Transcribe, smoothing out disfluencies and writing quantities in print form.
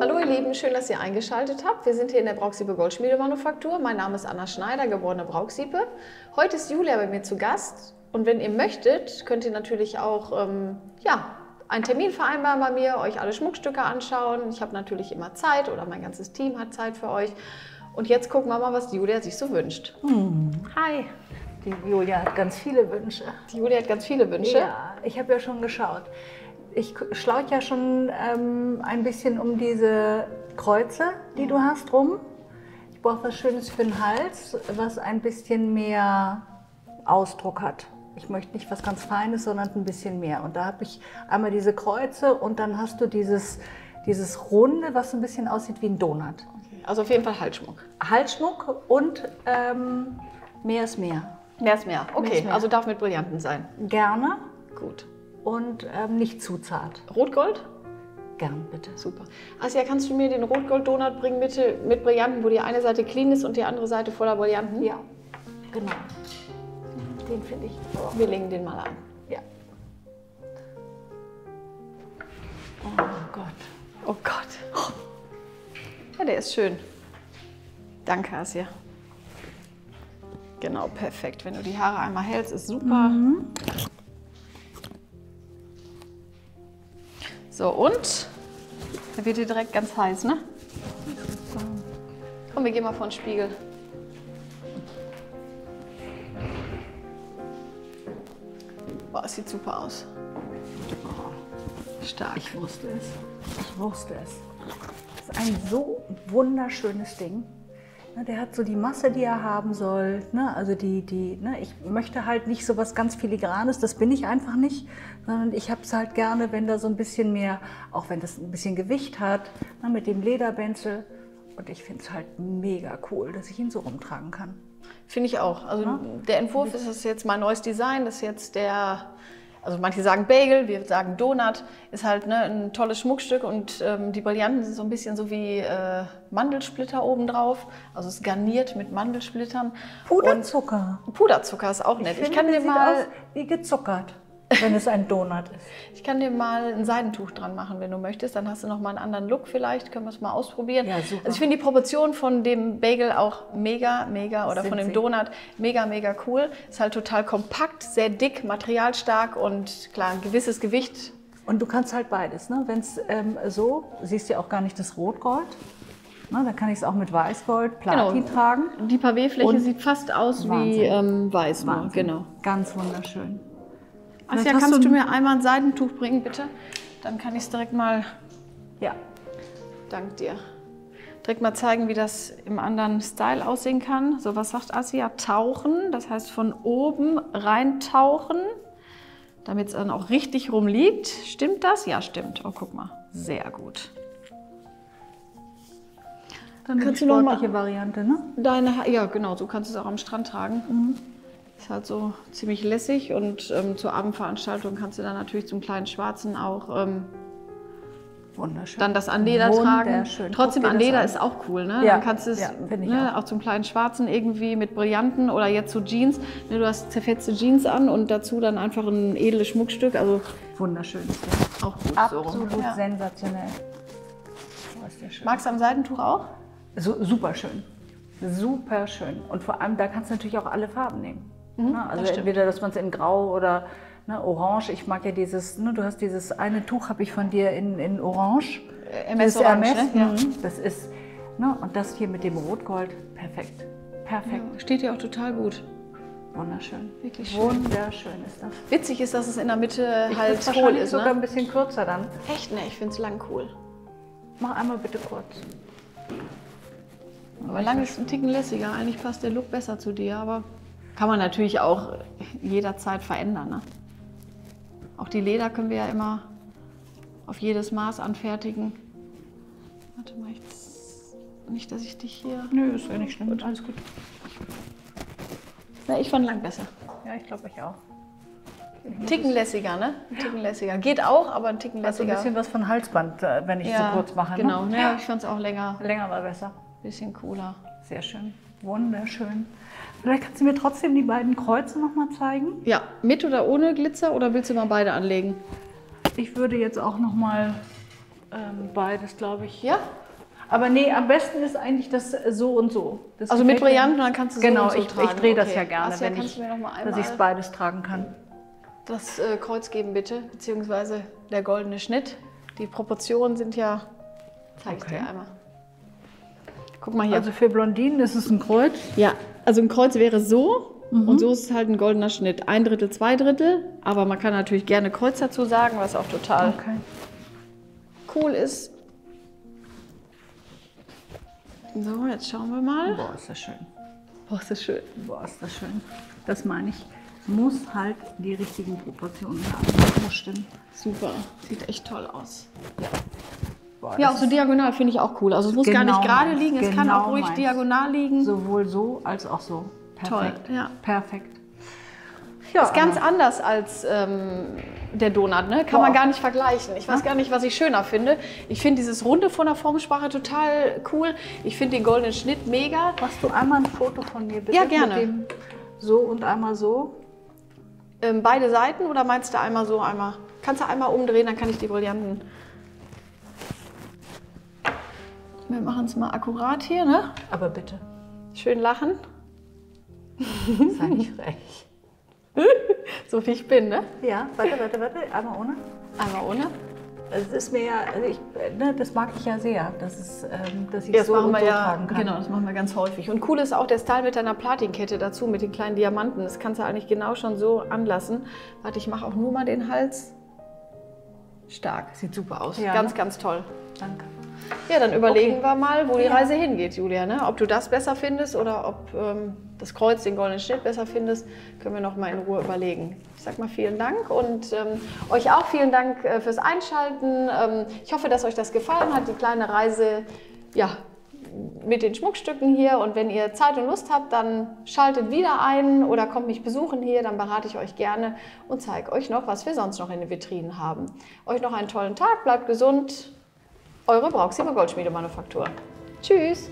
Hallo ihr Lieben, schön, dass ihr eingeschaltet habt. Wir sind hier in der Brauksiepe Goldschmiedemanufaktur. Mein Name ist Anna Schneider, geborene Brauksiepe. Heute ist Julia bei mir zu Gast und wenn ihr möchtet, könnt ihr natürlich auch einen Termin vereinbaren bei mir, euch alle Schmuckstücke anschauen. Ich habe natürlich immer Zeit oder mein ganzes Team hat Zeit für euch. Und jetzt gucken wir mal, was die Julia sich so wünscht. Hi! Die Julia hat ganz viele Wünsche. Die Julia hat ganz viele Wünsche? Ja, ich habe ja schon geschaut. Ich schlaut ja schon ein bisschen um diese Kreuze, die du hast, rum. Ich brauche was Schönes für den Hals, was ein bisschen mehr Ausdruck hat. Ich möchte nicht was ganz Feines, sondern ein bisschen mehr. Und da habe ich einmal diese Kreuze und dann hast du dieses Runde, was so ein bisschen aussieht wie ein Donut. Okay. Also auf jeden Fall Halsschmuck. Halsschmuck und mehr ist mehr. Mehr ist mehr, okay. Mehr ist mehr. Also darf mit Brillanten sein. Gerne. Gut. Und nicht zu zart. Rotgold? Gern, bitte. Super. Asia, kannst du mir den Rotgold-Donut bringen, bitte, mit Brillanten, wo die eine Seite clean ist und die andere Seite voller Brillanten? Ja, genau. Den finde ich. Wir legen den mal an. Ja. Oh Gott. Oh Gott. Ja, der ist schön. Danke, Asia. Genau, perfekt. Wenn du die Haare einmal hältst, ist super. Mhm. So, und? Da wird dir direkt ganz heiß, ne? Komm, wir gehen mal vor den Spiegel. Boah, es sieht super aus. Oh, stark. Ich wusste es. Ich wusste es. Das ist ein so wunderschönes Ding. Der hat so die Masse, die er haben soll. Also ich möchte halt nicht so was ganz Filigranes, das bin ich einfach nicht. Sondern ich habe es halt gerne, wenn da so ein bisschen mehr, auch wenn das ein bisschen Gewicht hat, mit dem Lederbenzel. Und ich finde es halt mega cool, dass ich ihn so rumtragen kann. Finde ich auch. Also der Entwurf ist jetzt mein neues Design, das ist jetzt der... Also manche sagen Bagel, wir sagen Donut, ist halt ein tolles Schmuckstück und die Brillanten sind so ein bisschen so wie Mandelsplitter obendrauf, also es ist garniert mit Mandelsplittern. Puderzucker. Und Puderzucker ist auch nett. Ich kann dir mal sieht aus wie gezuckert, wenn es ein Donut ist. Ich kann dir mal ein Seidentuch dran machen, wenn du möchtest, dann hast du noch mal einen anderen Look vielleicht, können wir es mal ausprobieren. Ja, super. Also ich finde die Proportionen von dem Bagel auch mega, mega oder von dem Donut mega, mega cool. Ist halt total kompakt, sehr dick, materialstark und klar, ein gewisses Gewicht. Und du kannst halt beides, ne? Wenn es so, siehst du ja auch gar nicht das Rotgold. Na, dann kann ich es auch mit Weißgold, Platin tragen. Die Pavé-Fläche sieht fast aus wie weiß. Genau. Ganz wunderschön. Asia, kannst du mir einmal ein Seidentuch bringen, bitte? Dann kann ich es direkt mal... Ja. Dank dir. Direkt mal zeigen, wie das im anderen Style aussehen kann. So, was sagt Asia? Tauchen, das heißt von oben reintauchen, damit es dann auch richtig rumliegt. Stimmt das? Ja, stimmt. Oh, guck mal. Sehr gut. Dann kannst du noch mal die Variante, ne? Ja, genau. So kannst du es auch am Strand tragen. Mhm. Ist halt so ziemlich lässig und zur Abendveranstaltung kannst du dann natürlich zum kleinen Schwarzen auch wunderschön. Dann das Anleder tragen. Trotzdem Anleder ist auch cool, ne? Ja, dann kannst du es auch zum kleinen Schwarzen irgendwie mit Brillanten oder jetzt so Jeans. Ne, du hast zerfetzte Jeans an und dazu dann einfach ein edles Schmuckstück. Also wunderschön. Auch gut. Absolut so sensationell. Oh, ist der schön. Magst du am Seidentuch auch? So, super schön. Super schön. Und vor allem, da kannst du natürlich auch alle Farben nehmen. Also entweder, dass man es in Grau oder Orange, ich mag ja dieses, du hast dieses eine Tuch, habe ich von dir in Orange. Hermès Orange, ne? Ja. Das ist, und das hier mit dem Rotgold, perfekt. Perfekt. Ja, steht dir auch total gut. Wunderschön. Wirklich schön. Wunderschön ist das. Witzig ist, dass es in der Mitte halt hohl ist, sogar ein bisschen kürzer dann. Echt, ne? Ich finde es lang cool. Mach einmal bitte kurz. Aber lang ist ein Ticken lässiger, eigentlich passt der Look besser zu dir, aber... Kann man natürlich auch jederzeit verändern. Ne? Auch die Leder können wir ja immer auf jedes Maß anfertigen. Warte mal, nicht, dass ich dich hier... Nö, ist ja nicht schlimm. Gut. Alles gut. Na, ich fand lang besser. Ja, ich glaube, ich auch. Ein Ticken lässiger, ne? Ein Ticken lässiger. Geht auch, aber ein Ticken lässiger. Also ein bisschen was von Halsband, wenn ich so kurz mache. Genau, ne? Ja, ich fand es auch länger. Länger war besser. Bisschen cooler. Sehr schön. Wunderschön. Vielleicht kannst du mir trotzdem die beiden Kreuze noch mal zeigen? Ja, mit oder ohne Glitzer oder willst du mal beide anlegen? Ich würde jetzt auch noch mal Beides, glaube ich. Ja. Aber nee, am besten ist eigentlich das so und so. Das also mit Brillanten, dann kannst du so und so tragen. Genau, ich drehe das ja gerne, Asia, wenn ich es beides tragen kann. Das Kreuz geben bitte, beziehungsweise der goldene Schnitt. Die Proportionen sind ja, zeige ich dir einmal. Guck mal hier. Also für Blondinen ist es ein Kreuz? Ja, also ein Kreuz wäre so und so ist es halt ein goldener Schnitt. 1/3, 2/3, aber man kann natürlich gerne Kreuz dazu sagen, was auch total cool ist. So, jetzt schauen wir mal. Boah, ist das schön. Boah, ist das schön. Boah, ist das schön. Das meine ich. Muss halt die richtigen Proportionen haben. Das muss stimmen. Super. Sieht echt toll aus. Ja, boah, ja, auch so diagonal finde ich auch cool. Also es muss gar nicht gerade liegen, es kann auch ruhig diagonal liegen. Sowohl so als auch so. Perfekt. Toll, ja. Perfekt. Ja, ist ganz anders als der Donut, ne? Kann man gar nicht vergleichen. Ich weiß gar nicht, was ich schöner finde. Ich finde dieses Runde von der Formensprache total cool. Ich finde den goldenen Schnitt mega. Machst du einmal ein Foto von mir bitte? Ja, gerne. Mit dem so und einmal so. Beide Seiten oder meinst du einmal so, einmal? Kannst du einmal umdrehen, dann kann ich die Brillanten. Wir machen es mal akkurat hier, ne? Aber bitte. Schön lachen. Sei nicht frech. So wie ich bin, ne? Ja, warte. Einmal ohne. Einmal ohne. Das ist mir ja, also ich, ne, das mag ich ja sehr, dass, dass ich so und so tragen kann. Genau, das machen wir ganz häufig. Und cool ist auch der Style mit deiner Platinkette dazu, mit den kleinen Diamanten. Das kannst du eigentlich genau schon so anlassen. Warte, ich mache auch nur mal den Hals. Stark, sieht super aus. Ja, ganz, ganz toll. Danke. Ja, dann überlegen wir mal, wo die Reise hingeht, Julia. Ne? Ob du das besser findest oder ob das Kreuz, den goldenen Schnitt besser findest, können wir noch mal in Ruhe überlegen. Ich sag mal vielen Dank und euch auch vielen Dank fürs Einschalten. Ich hoffe, dass euch das gefallen hat, die kleine Reise mit den Schmuckstücken hier. Und wenn ihr Zeit und Lust habt, dann schaltet wieder ein oder kommt mich besuchen hier, dann berate ich euch gerne und zeige euch noch, was wir sonst noch in den Vitrinen haben. Euch noch einen tollen Tag, bleibt gesund. Eure Brauksiepe Goldschmiedemanufaktur. Tschüss!